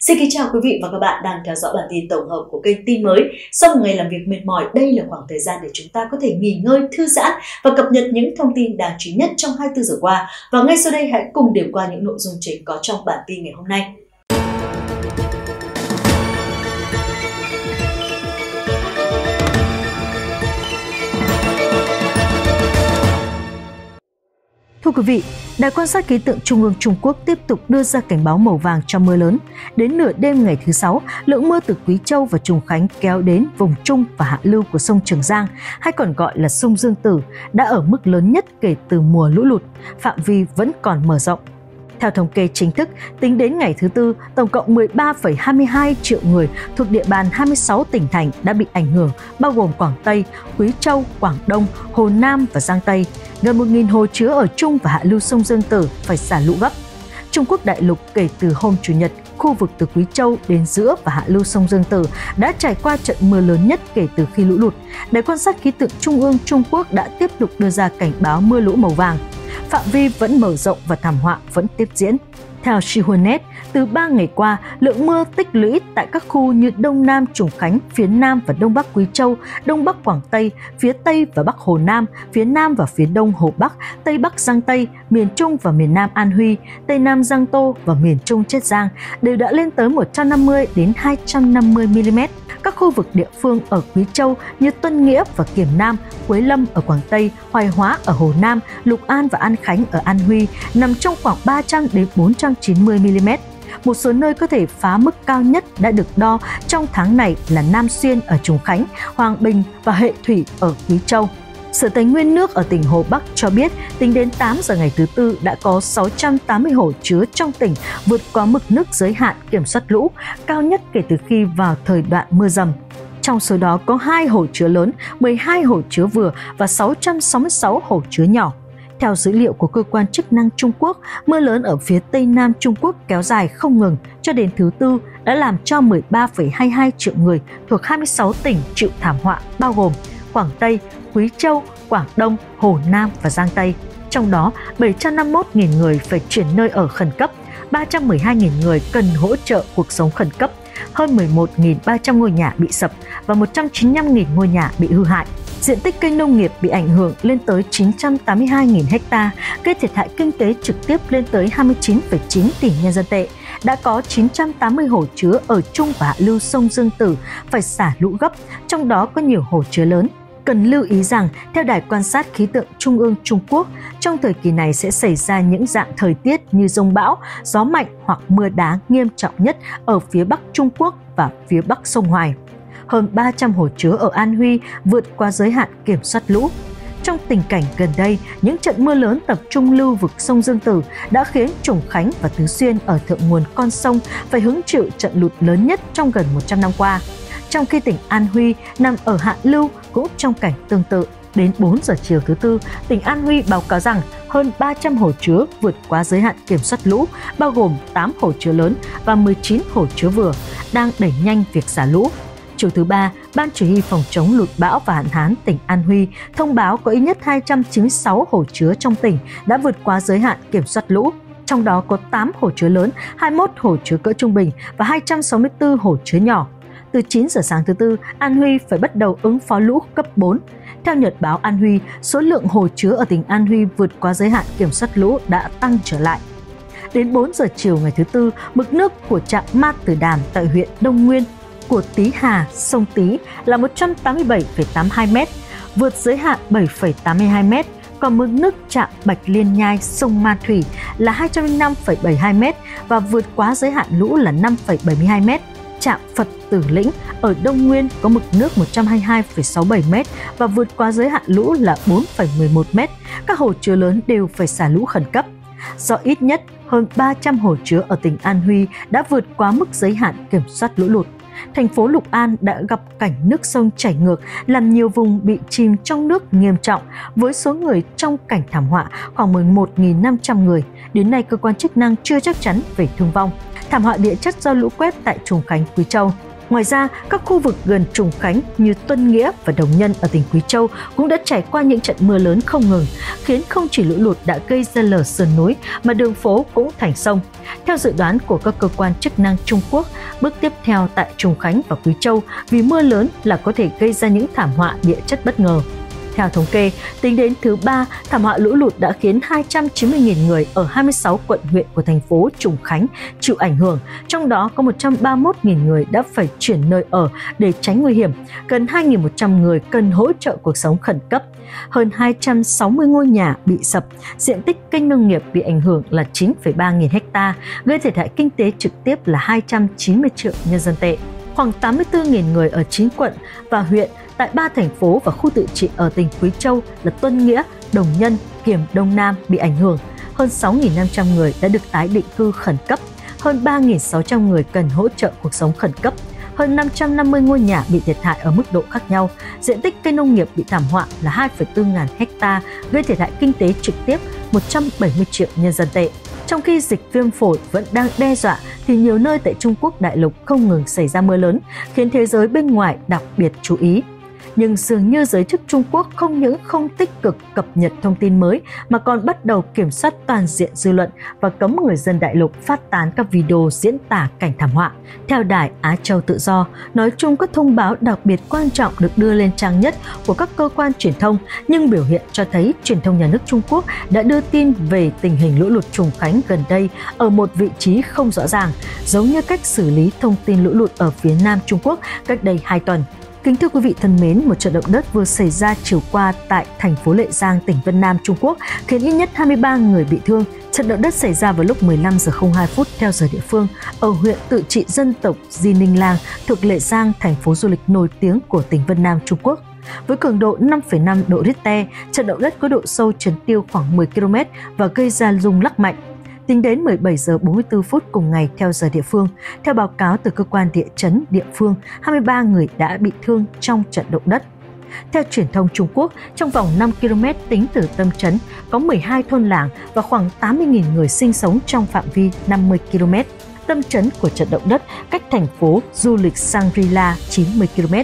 Xin kính chào quý vị và các bạn đang theo dõi bản tin tổng hợp của kênh Tin Mới. Sau một ngày làm việc mệt mỏi, đây là khoảng thời gian để chúng ta có thể nghỉ ngơi, thư giãn và cập nhật những thông tin đáng chú ý nhất trong 24 giờ qua. Và ngay sau đây hãy cùng điểm qua những nội dung chính có trong bản tin ngày hôm nay. Thưa quý vị, Đài quan sát khí tượng Trung ương Trung Quốc tiếp tục đưa ra cảnh báo màu vàng cho mưa lớn. Đến nửa đêm ngày thứ Sáu, lượng mưa từ Quý Châu và Trùng Khánh kéo đến vùng trung và hạ lưu của sông Trường Giang, hay còn gọi là sông Dương Tử, đã ở mức lớn nhất kể từ mùa lũ lụt, phạm vi vẫn còn mở rộng. Theo thống kê chính thức, tính đến ngày thứ Tư, tổng cộng 13,22 triệu người thuộc địa bàn 26 tỉnh thành đã bị ảnh hưởng, bao gồm Quảng Tây, Quý Châu, Quảng Đông, Hồ Nam và Giang Tây. Gần 1.000 hồ chứa ở trung và hạ lưu sông Dương Tử phải xả lũ gấp. Trung Quốc đại lục kể từ hôm Chủ nhật, khu vực từ Quý Châu đến giữa và hạ lưu sông Dương Tử đã trải qua trận mưa lớn nhất kể từ khi lũ lụt. Đài quan sát khí tượng Trung ương Trung Quốc đã tiếp tục đưa ra cảnh báo mưa lũ màu vàng. Phạm vi vẫn mở rộng và thảm họa vẫn tiếp diễn. Theo Shihuanet, từ 3 ngày qua, lượng mưa tích lũy tại các khu như Đông Nam Trùng Khánh, phía Nam và Đông Bắc Quý Châu, Đông Bắc Quảng Tây, phía Tây và Bắc Hồ Nam, phía Nam và phía Đông Hồ Bắc, Tây Bắc Giang Tây, miền Trung và miền Nam An Huy, Tây Nam Giang Tô và miền Trung Chiết Giang đều đã lên tới 150 đến 250 mm. Các khu vực địa phương ở Quý Châu như Tuân Nghĩa và Kiểm Nam, Quế Lâm ở Quảng Tây, Hoài Hóa ở Hồ Nam, Lục An và An Khánh ở An Huy nằm trong khoảng 300 đến 490 mm. Một số nơi có thể phá mức cao nhất đã được đo trong tháng này là Nam Xuyên ở Trùng Khánh, Hoàng Bình và Hệ Thủy ở Quý Châu. Sở Tài nguyên nước ở tỉnh Hồ Bắc cho biết, tính đến 8 giờ ngày thứ Tư đã có 680 hồ chứa trong tỉnh vượt quá mực nước giới hạn kiểm soát lũ, cao nhất kể từ khi vào thời đoạn mưa dầm. Trong số đó có 2 hồ chứa lớn, 12 hồ chứa vừa và 666 hồ chứa nhỏ. Theo dữ liệu của cơ quan chức năng Trung Quốc, mưa lớn ở phía Tây Nam Trung Quốc kéo dài không ngừng cho đến thứ Tư đã làm cho 13,22 triệu người thuộc 26 tỉnh chịu thảm họa, bao gồm Quảng Tây, Quý Châu, Quảng Đông, Hồ Nam và Giang Tây. Trong đó, 751.000 người phải chuyển nơi ở khẩn cấp, 312.000 người cần hỗ trợ cuộc sống khẩn cấp, hơn 11.300 ngôi nhà bị sập và 195.000 ngôi nhà bị hư hại. Diện tích cây nông nghiệp bị ảnh hưởng lên tới 982.000 ha, gây thiệt hại kinh tế trực tiếp lên tới 29,9 tỷ nhân dân tệ. Đã có 980 hồ chứa ở trung và hạ lưu sông Dương Tử phải xả lũ gấp, trong đó có nhiều hồ chứa lớn. Cần lưu ý rằng, theo Đài quan sát khí tượng Trung ương Trung Quốc, trong thời kỳ này sẽ xảy ra những dạng thời tiết như dông bão, gió mạnh hoặc mưa đá nghiêm trọng nhất ở phía Bắc Trung Quốc và phía Bắc sông Hoài. Hơn 300 hồ chứa ở An Huy vượt qua giới hạn kiểm soát lũ. Trong tình cảnh gần đây, những trận mưa lớn tập trung lưu vực sông Dương Tử đã khiến Trùng Khánh và Tứ Xuyên ở thượng nguồn con sông phải hứng chịu trận lụt lớn nhất trong gần 100 năm qua. Trong khi tỉnh An Huy nằm ở hạ lưu cũng trong cảnh tương tự, đến 4 giờ chiều thứ Tư, tỉnh An Huy báo cáo rằng hơn 300 hồ chứa vượt quá giới hạn kiểm soát lũ, bao gồm 8 hồ chứa lớn và 19 hồ chứa vừa, đang đẩy nhanh việc xả lũ. Chiều thứ Ba, Ban Chỉ huy phòng chống lụt bão và hạn hán tỉnh An Huy thông báo có ít nhất 296 hồ chứa trong tỉnh đã vượt quá giới hạn kiểm soát lũ. Trong đó có 8 hồ chứa lớn, 21 hồ chứa cỡ trung bình và 264 hồ chứa nhỏ. Từ 9 giờ sáng thứ Tư, An Huy phải bắt đầu ứng phó lũ cấp 4. Theo Nhật báo An Huy, số lượng hồ chứa ở tỉnh An Huy vượt quá giới hạn kiểm soát lũ đã tăng trở lại. Đến 4 giờ chiều ngày thứ Tư, mực nước của trạm Ma Tử Đàm tại huyện Đông Nguyên của Tý Hà, sông Tý là 187,82m, vượt giới hạn 7,82m, còn mực nước trạm Bạch Liên Nhai, sông Ma Thủy là 205,72m và vượt quá giới hạn lũ là 5,72m. Trạm Phật Tử Lĩnh ở Đông Nguyên có mực nước 122,67m và vượt quá giới hạn lũ là 4,11m. Các hồ chứa lớn đều phải xả lũ khẩn cấp. Do ít nhất hơn 300 hồ chứa ở tỉnh An Huy đã vượt quá mức giới hạn kiểm soát lũ lụt. Thành phố Lục An đã gặp cảnh nước sông chảy ngược, làm nhiều vùng bị chìm trong nước nghiêm trọng, với số người trong cảnh thảm họa khoảng 11.500 người. Đến nay, cơ quan chức năng chưa chắc chắn về thương vong. Thảm họa địa chất do lũ quét tại Trùng Khánh, Quý Châu. Ngoài ra, các khu vực gần Trùng Khánh như Tuân Nghĩa và Đồng Nhân ở tỉnh Quý Châu cũng đã trải qua những trận mưa lớn không ngừng, khiến không chỉ lũ lụt đã gây ra lở sườn núi mà đường phố cũng thành sông. Theo dự đoán của các cơ quan chức năng Trung Quốc, bước tiếp theo tại Trùng Khánh và Quý Châu vì mưa lớn là có thể gây ra những thảm họa địa chất bất ngờ. Theo thống kê, tính đến thứ Ba, thảm họa lũ lụt đã khiến 290.000 người ở 26 quận huyện của thành phố Trùng Khánh chịu ảnh hưởng, trong đó có 131.000 người đã phải chuyển nơi ở để tránh nguy hiểm, gần 2.100 người cần hỗ trợ cuộc sống khẩn cấp, hơn 260 ngôi nhà bị sập, diện tích kênh nông nghiệp bị ảnh hưởng là 9,3 nghìn ha, gây thiệt hại kinh tế trực tiếp là 290 triệu nhân dân tệ. Khoảng 84.000 người ở 9 quận và huyện tại 3 thành phố và khu tự trị ở tỉnh Quý Châu là Tuân Nghĩa, Đồng Nhân, Kiểm Đông Nam bị ảnh hưởng. Hơn 6.500 người đã được tái định cư khẩn cấp, hơn 3.600 người cần hỗ trợ cuộc sống khẩn cấp, hơn 550 ngôi nhà bị thiệt hại ở mức độ khác nhau. Diện tích cây nông nghiệp bị thảm họa là 2,4 nghìn ha, gây thiệt hại kinh tế trực tiếp 170 triệu nhân dân tệ. Trong khi dịch viêm phổi vẫn đang đe dọa thì nhiều nơi tại Trung Quốc đại lục không ngừng xảy ra mưa lớn, khiến thế giới bên ngoài đặc biệt chú ý. Nhưng dường như giới chức Trung Quốc không những không tích cực cập nhật thông tin mới mà còn bắt đầu kiểm soát toàn diện dư luận và cấm người dân đại lục phát tán các video diễn tả cảnh thảm họa. Theo Đài Á Châu Tự Do, nói chung các thông báo đặc biệt quan trọng được đưa lên trang nhất của các cơ quan truyền thông, nhưng biểu hiện cho thấy truyền thông nhà nước Trung Quốc đã đưa tin về tình hình lũ lụt Trùng Khánh gần đây ở một vị trí không rõ ràng, giống như cách xử lý thông tin lũ lụt ở phía Nam Trung Quốc cách đây 2 tuần. Kính thưa quý vị thân mến, một trận động đất vừa xảy ra chiều qua tại thành phố Lệ Giang, tỉnh Vân Nam, Trung Quốc, khiến ít nhất 23 người bị thương. Trận động đất xảy ra vào lúc 15:02 theo giờ địa phương ở huyện tự trị dân tộc Di Ninh Lang thuộc Lệ Giang, thành phố du lịch nổi tiếng của tỉnh Vân Nam, Trung Quốc. Với cường độ 5,5 độ Richter, trận động đất có độ sâu chấn tiêu khoảng 10 km và gây ra rung lắc mạnh. Tính đến 17:44 cùng ngày theo giờ địa phương, theo báo cáo từ cơ quan địa chấn địa phương, 23 người đã bị thương trong trận động đất. Theo truyền thông Trung Quốc, trong vòng 5 km tính từ tâm chấn, có 12 thôn làng và khoảng 80.000 người sinh sống trong phạm vi 50 km. Tâm chấn của trận động đất cách thành phố du lịch Shangri-La 90 km,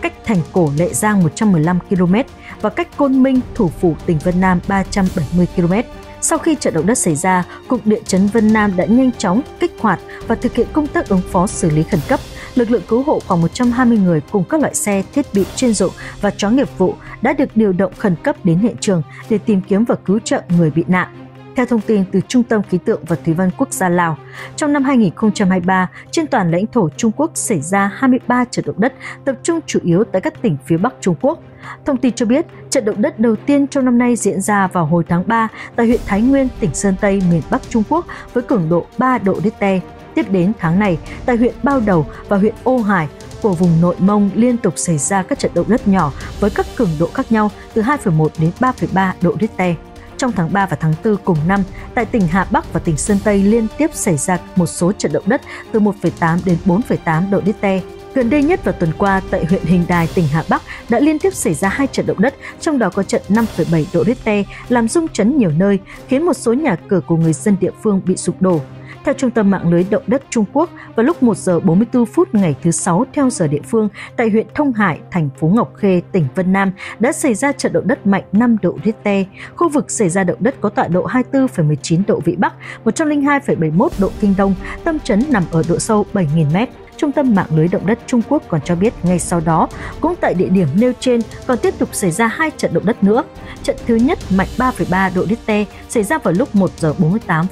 cách thành cổ Lệ Giang 115 km và cách Côn Minh, thủ phủ tỉnh Vân Nam 370 km. Sau khi trận động đất xảy ra, Cục Địa chấn Vân Nam đã nhanh chóng, kích hoạt và thực hiện công tác ứng phó xử lý khẩn cấp. Lực lượng cứu hộ khoảng 120 người cùng các loại xe, thiết bị chuyên dụng và chó nghiệp vụ đã được điều động khẩn cấp đến hiện trường để tìm kiếm và cứu trợ người bị nạn. Theo thông tin từ Trung tâm Khí tượng và Thủy văn Quốc gia Lào, trong năm 2023, trên toàn lãnh thổ Trung Quốc xảy ra 23 trận động đất, tập trung chủ yếu tại các tỉnh phía Bắc Trung Quốc. Thông tin cho biết, trận động đất đầu tiên trong năm nay diễn ra vào hồi tháng 3 tại huyện Thái Nguyên, tỉnh Sơn Tây, miền Bắc Trung Quốc với cường độ 3 độ Richter. Tiếp đến tháng này, tại huyện Bao Đầu và huyện Ô Hải của vùng Nội Mông liên tục xảy ra các trận động đất nhỏ với các cường độ khác nhau từ 2,1 đến 3,3 độ Richter. Trong tháng 3 và tháng 4 cùng năm, tại tỉnh Hà Bắc và tỉnh Sơn Tây liên tiếp xảy ra một số trận động đất từ 1,8 đến 4,8 độ Richter. Gần đây nhất vào tuần qua, tại huyện Hình Đài, tỉnh Hà Bắc đã liên tiếp xảy ra 2 trận động đất, trong đó có trận 5,7 độ Richter làm rung chấn nhiều nơi, khiến một số nhà cửa của người dân địa phương bị sụp đổ. Theo Trung tâm Mạng lưới Động đất Trung Quốc, vào lúc 1:44 ngày thứ Sáu theo giờ địa phương, tại huyện Thông Hải, thành phố Ngọc Khê, tỉnh Vân Nam đã xảy ra trận động đất mạnh 5 độ Richter. Khu vực xảy ra động đất có tọa độ 24,19 độ Vĩ Bắc, 102,71 độ Kinh Đông, tâm chấn nằm ở độ sâu 7.000 m. Trung tâm Mạng lưới Động đất Trung Quốc còn cho biết ngay sau đó, cũng tại địa điểm nêu trên còn tiếp tục xảy ra 2 trận động đất nữa. Trận thứ nhất mạnh 3,3 độ Richter xảy ra vào lúc 1:48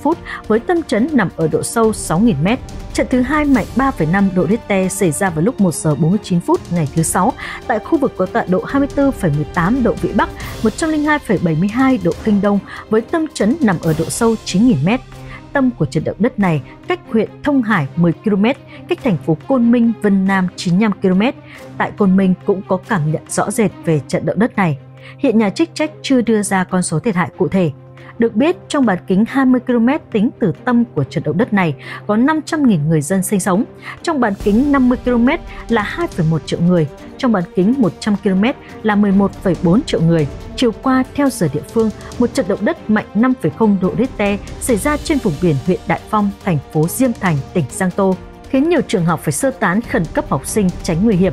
với tâm chấn nằm ở độ sâu 6.000 m. Trận thứ hai mạnh 3,5 độ Richter xảy ra vào lúc 1:49 ngày thứ Sáu tại khu vực có tọa độ 24,18 độ Vĩ Bắc, 102,72 độ Kinh Đông với tâm chấn nằm ở độ sâu 9.000 m. Tâm của trận động đất này cách huyện Thông Hải 10 km, cách thành phố Côn Minh, Vân Nam 95 km. Tại Côn Minh cũng có cảm nhận rõ rệt về trận động đất này. Hiện nhà chức trách chưa đưa ra con số thiệt hại cụ thể. Được biết, trong bán kính 20 km tính từ tâm của trận động đất này có 500.000 người dân sinh sống, trong bán kính 50 km là 2,1 triệu người, trong bán kính 100 km là 11,4 triệu người. Chiều qua, theo giờ địa phương, một trận động đất mạnh 5,0 độ Richter xảy ra trên vùng biển huyện Đại Phong, thành phố Diêm Thành, tỉnh Giang Tô. khiến nhiều trường học phải sơ tán khẩn cấp học sinh tránh nguy hiểm.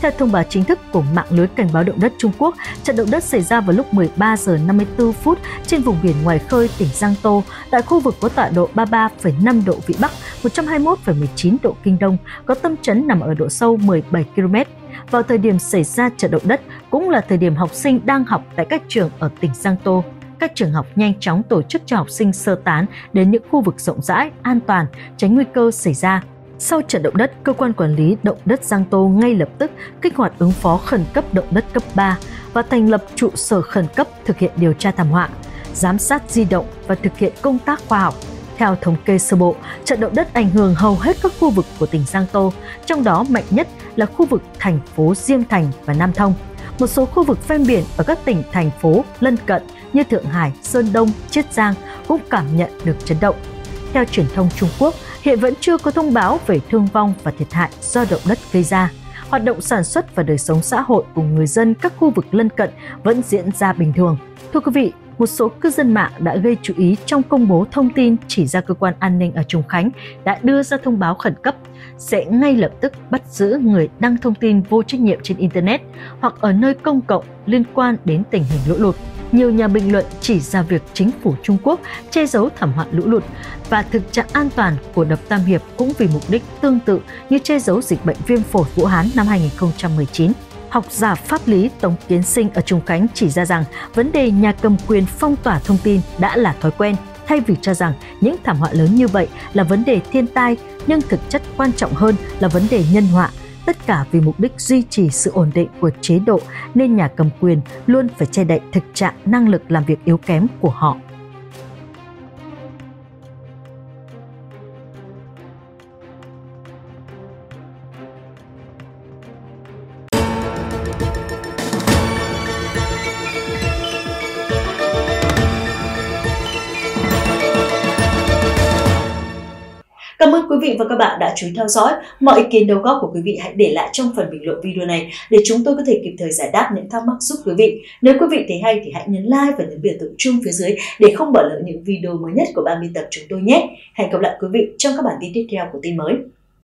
Theo thông báo chính thức của mạng lưới cảnh báo động đất Trung Quốc, trận động đất xảy ra vào lúc 13 giờ 54 phút trên vùng biển ngoài khơi tỉnh Giang Tô, tại khu vực có tọa độ 33,5 độ Vĩ Bắc, 121,19 độ Kinh Đông, có tâm trấn nằm ở độ sâu 17 km. Vào thời điểm xảy ra trận động đất, cũng là thời điểm học sinh đang học tại các trường ở tỉnh Giang Tô. Các trường học nhanh chóng tổ chức cho học sinh sơ tán đến những khu vực rộng rãi, an toàn, tránh nguy cơ xảy ra. Sau trận động đất, cơ quan quản lý động đất Giang Tô ngay lập tức kích hoạt ứng phó khẩn cấp động đất cấp 3 và thành lập trụ sở khẩn cấp thực hiện điều tra thảm họa, giám sát di động và thực hiện công tác khoa học. Theo thống kê sơ bộ, trận động đất ảnh hưởng hầu hết các khu vực của tỉnh Giang Tô, trong đó mạnh nhất là khu vực thành phố Diêm Thành và Nam Thông. Một số khu vực ven biển ở các tỉnh, thành phố lân cận như Thượng Hải, Sơn Đông, Chiết Giang cũng cảm nhận được chấn động. Theo truyền thông Trung Quốc, hiện vẫn chưa có thông báo về thương vong và thiệt hại do động đất gây ra. Hoạt động sản xuất và đời sống xã hội của người dân các khu vực lân cận vẫn diễn ra bình thường. Thưa quý vị, một số cư dân mạng đã gây chú ý trong công bố thông tin chỉ ra cơ quan an ninh ở Trùng Khánh đã đưa ra thông báo khẩn cấp sẽ ngay lập tức bắt giữ người đăng thông tin vô trách nhiệm trên Internet hoặc ở nơi công cộng liên quan đến tình hình lũ lụt. Nhiều nhà bình luận chỉ ra việc chính phủ Trung Quốc che giấu thảm họa lũ lụt và thực trạng an toàn của đập Tam Hiệp cũng vì mục đích tương tự như che giấu dịch bệnh viêm phổi Vũ Hán năm 2019. Học giả pháp lý Tống Kiến Sinh ở Trùng Khánh chỉ ra rằng vấn đề nhà cầm quyền phong tỏa thông tin đã là thói quen, thay vì cho rằng những thảm họa lớn như vậy là vấn đề thiên tai, nhưng thực chất quan trọng hơn là vấn đề nhân họa. Tất cả vì mục đích duy trì sự ổn định của chế độ nên nhà cầm quyền luôn phải che đậy thực trạng năng lực làm việc yếu kém của họ. Cảm ơn quý vị và các bạn đã chú ý theo dõi. Mọi ý kiến đóng góp của quý vị hãy để lại trong phần bình luận video này để chúng tôi có thể kịp thời giải đáp những thắc mắc giúp quý vị. Nếu quý vị thấy hay thì hãy nhấn like và nhấn biểu tượng chuông phía dưới để không bỏ lỡ những video mới nhất của ban biên tập chúng tôi nhé. Hẹn gặp lại quý vị trong các bản tin tiếp theo của Tin Mới.